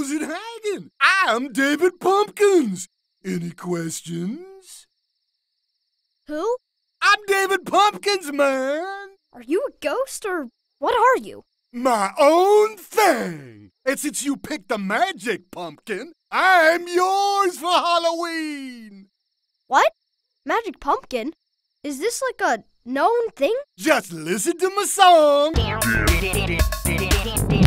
How's it hanging? I'm David Pumpkins. Any questions? Who? I'm David Pumpkins, man. Are you a ghost or what are you? My own thing. And since you picked the magic pumpkin, I'm yours for Halloween. What? Magic pumpkin? Is this like a known thing? Just listen to my song.